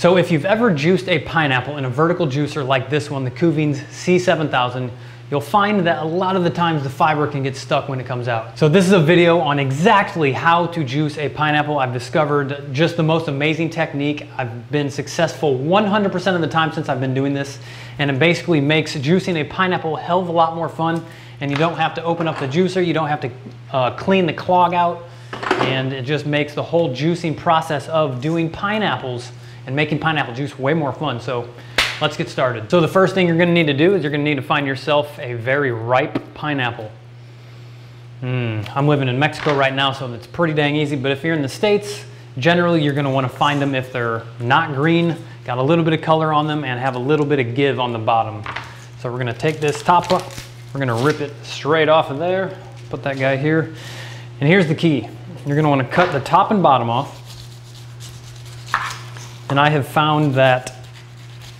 So if you've ever juiced a pineapple in a vertical juicer like this one, the Kuvings C7000, you'll find that a lot of the times the fiber can get stuck when it comes out. So this is a video on exactly how to juice a pineapple. I've discovered just the most amazing technique. I've been successful 100% of the time since I've been doing this, and it basically makes juicing a pineapple a hell of a lot more fun, and you don't have to open up the juicer, you don't have to clean the clog out, and it just makes the whole juicing process of doing pineapples and making pineapple juice way more fun. So let's get started. So the first thing you're gonna need to do is you're gonna need to find yourself a very ripe pineapple. I'm living in Mexico right now, so it's pretty dang easy, but if you're in the States, generally you're gonna wanna find them if they're not green, got a little bit of color on them, and have a little bit of give on the bottom. So we're gonna take this top up, we're gonna rip it straight off of there, put that guy here, and here's the key. You're gonna wanna cut the top and bottom off, and I have found that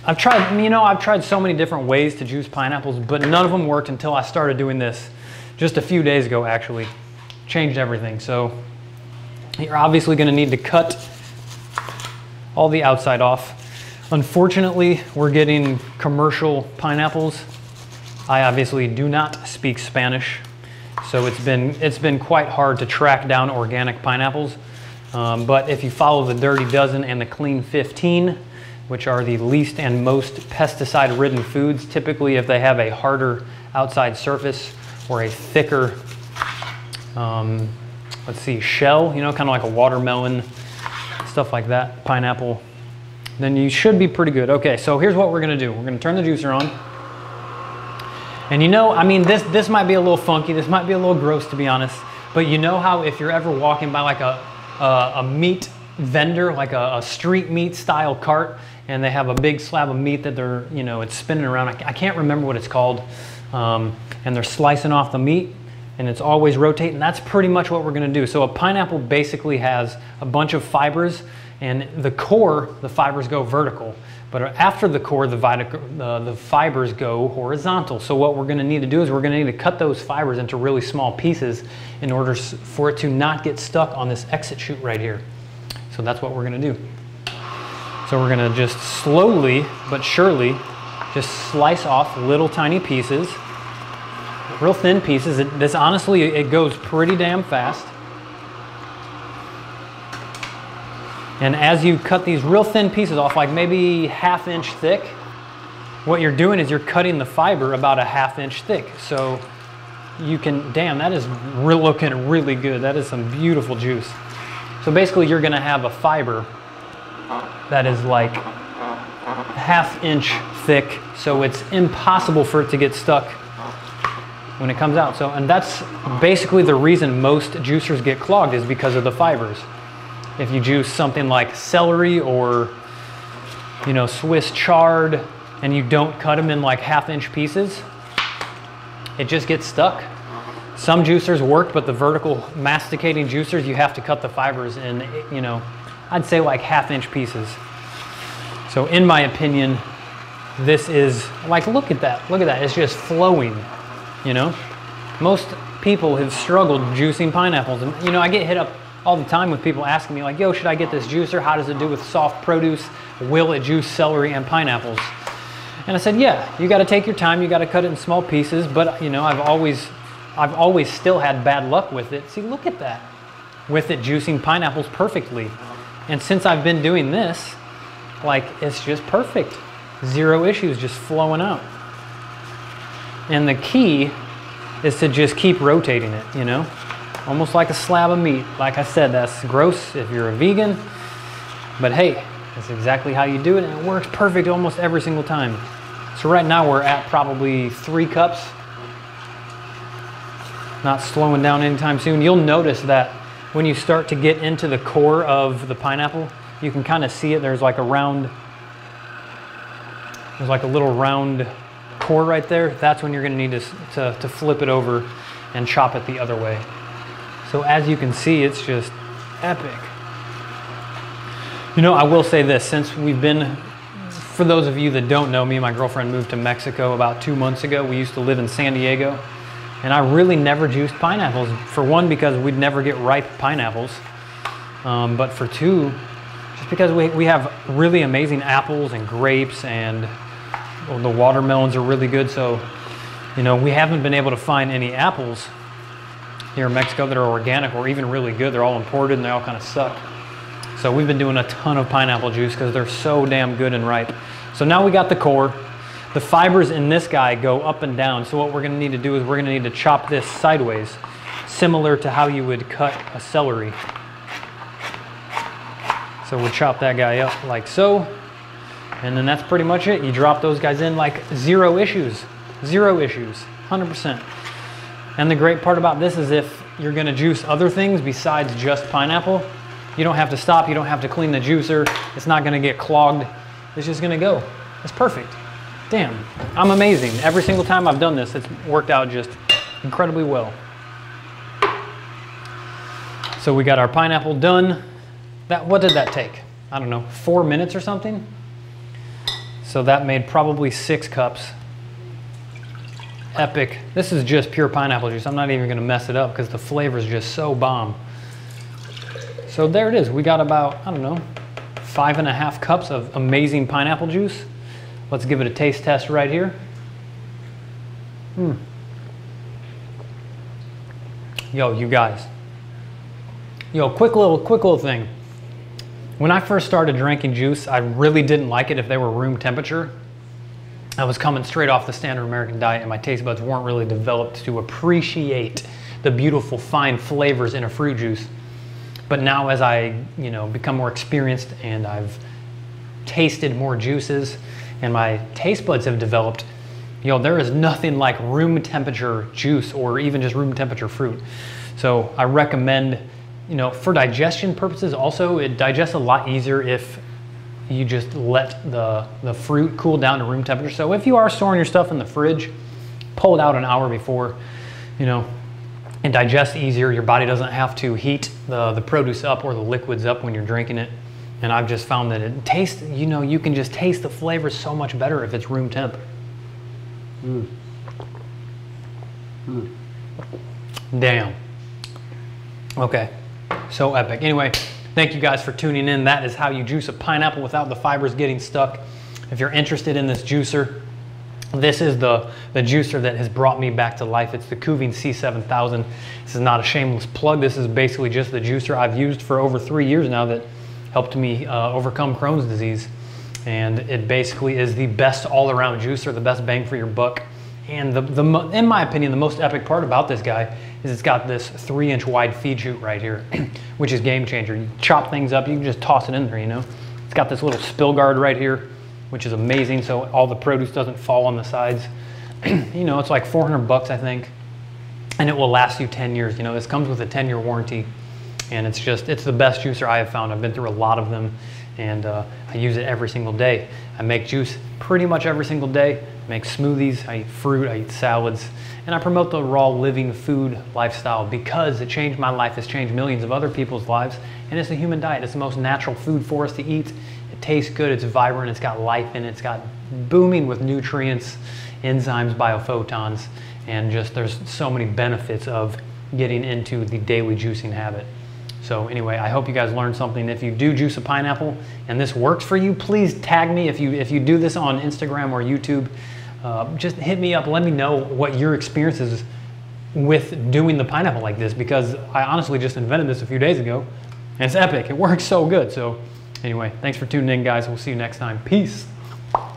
I've tried so many different ways to juice pineapples, but none of them worked until I started doing this just a few days ago, actually. Changed everything. So you're obviously going to need to cut all the outside off. Unfortunately, we're getting commercial pineapples. I obviously do not speak Spanish, so it's been quite hard to track down organic pineapples. But if you follow the Dirty Dozen and the Clean 15, which are the least and most pesticide-ridden foods. Typically, if they have a harder outside surface or a thicker, let's see, shell, you know, kind of like a watermelon, stuff like that, pineapple, then you should be pretty good. Okay, so here's what we're gonna do. We're gonna turn the juicer on. And you know, I mean, this might be a little funky, this might be a little gross, to be honest, but you know how if you're ever walking by like a meat vendor, like a street meat style cart, and they have a big slab of meat that they're, you know, it's spinning around. I can't remember what it's called. And they're slicing off the meat and it's always rotating. That's pretty much what we're gonna do. So a pineapple basically has a bunch of fibers, and the core, the fibers go vertical. But after the core, the fibers go horizontal. So what we're gonna need to do is we're gonna need to cut those fibers into really small pieces in order for it to not get stuck on this exit chute right here. So that's what we're gonna do. So we're gonna just slowly but surely just slice off little tiny pieces, real thin pieces. This honestly, it goes pretty damn fast. And as you cut these real thin pieces off, like maybe 1/2 inch thick, what you're doing is you're cutting the fiber about 1/2 inch thick. So you can, damn, that is looking really good. That is some beautiful juice. So basically you're gonna have a fiber that is like 1/2 inch thick, so it's impossible for it to get stuck when it comes out. So, and that's basically the reason most juicers get clogged, is because of the fibers. If you juice something like celery or, you know, Swiss chard, and you don't cut them in like 1/2 inch pieces, it just gets stuck. Some juicers work, but the vertical masticating juicers, you have to cut the fibers in, you know, I'd say like 1/2 inch pieces. So in my opinion, this is like, look at that, it's just flowing, you know? Most people have struggled juicing pineapples. And, you know, I get hit up all the time with people asking me like, yo, should I get this juicer? How does it do with soft produce? Will it juice celery and pineapples? And I said, yeah, you gotta take your time, you gotta cut it in small pieces, but you know, I've always still had bad luck with it. See, look at that. With it juicing pineapples perfectly. And since I've been doing this, like, it's just perfect. Zero issues, just flowing out. And the key is to just keep rotating it, you know? Almost like a slab of meat. Like I said, that's gross if you're a vegan, but hey, that's exactly how you do it, and it works perfect almost every single time. So right now we're at probably 3 cups. Not slowing down anytime soon. You'll notice that when you start to get into the core of the pineapple, you can kind of see it. There's like a round, there's like a little round core right there. That's when you're gonna need to flip it over and chop it the other way. So as you can see, it's just epic. You know, I will say this, since we've been, for those of you that don't know, me and my girlfriend moved to Mexico about 2 months ago. We used to live in San Diego. And I really never juiced pineapples. For one, because we'd never get ripe pineapples. But for two, Just because we have really amazing apples and grapes, and the watermelons are really good. So, you know, we haven't been able to find any apples here in Mexico that are organic or even really good. They're all imported and they all kind of suck. So we've been doing a ton of pineapple juice because they're so damn good and ripe. So now we got the core. The fibers in this guy go up and down. So what we're gonna need to do is we're gonna need to chop this sideways, similar to how you would cut a celery. So we'll chop that guy up like so. And then that's pretty much it. You drop those guys in, like, zero issues. Zero issues, 100%. And the great part about this is if you're gonna juice other things besides just pineapple, you don't have to stop, you don't have to clean the juicer. It's not gonna get clogged. It's just gonna go. It's perfect. Damn, I'm amazing. Every single time I've done this, it's worked out just incredibly well. So we got our pineapple done. That, what did that take? I don't know, 4 minutes or something? So that made probably 6 cups. Epic. This is just pure pineapple juice. I'm not even gonna mess it up because the flavor is just so bomb. So there it is. We got about, I don't know, 5.5 cups of amazing pineapple juice. Let's give it a taste test right here. Yo, you guys. Yo, quick little thing. When I first started drinking juice, I really didn't like it if they were room temperature. I was coming straight off the standard American diet and my taste buds weren't really developed to appreciate the beautiful, fine flavors in a fruit juice. But now as I, you know, become more experienced and I've tasted more juices and my taste buds have developed, you know, there is nothing like room temperature juice or even just room temperature fruit. So I recommend, you know, for digestion purposes also, it digests a lot easier if you just let the fruit cool down to room temperature. So if you are storing your stuff in the fridge, pull it out an hour before, you know, and digest easier. Your body doesn't have to heat the produce up or the liquids up when you're drinking it. And I've just found that it tastes, you know, you can just taste the flavor so much better if it's room temp. Damn. Okay, so epic. Anyway, thank you guys for tuning in. That is how you juice a pineapple without the fibers getting stuck. If you're interested in this juicer, this is the juicer that has brought me back to life. It's the Kuvings C7000. This is not a shameless plug. This is basically just the juicer I've used for over 3 years now that helped me overcome Crohn's disease. And it basically is the best all-around juicer, the best bang for your buck. And in my opinion, the most epic part about this guy is it's got this 3-inch wide feed chute right here, which is game changer. You chop things up, you can just toss it in there, you know? It's got this little spill guard right here, which is amazing, so all the produce doesn't fall on the sides. You know, it's like $400, I think, and it will last you 10 years. You know, this comes with a 10-year warranty, and it's just, it's the best juicer I have found. I've been through a lot of them, and I use it every single day. I make juice pretty much every single day. I make smoothies, I eat fruit, I eat salads, and I promote the raw living food lifestyle because it changed my life, it's changed millions of other people's lives, and it's a human diet. It's the most natural food for us to eat. It tastes good, it's vibrant, it's got life in it, it's got booming with nutrients, enzymes, biophotons, and just there's so many benefits of getting into the daily juicing habit. So anyway, I hope you guys learned something. If you do juice a pineapple and this works for you, please tag me. If you do this on Instagram or YouTube, just hit me up. Let me know what your experience is with doing the pineapple like this, because I honestly just invented this a few days ago and it's epic. It works so good. So anyway, thanks for tuning in, guys. We'll see you next time. Peace.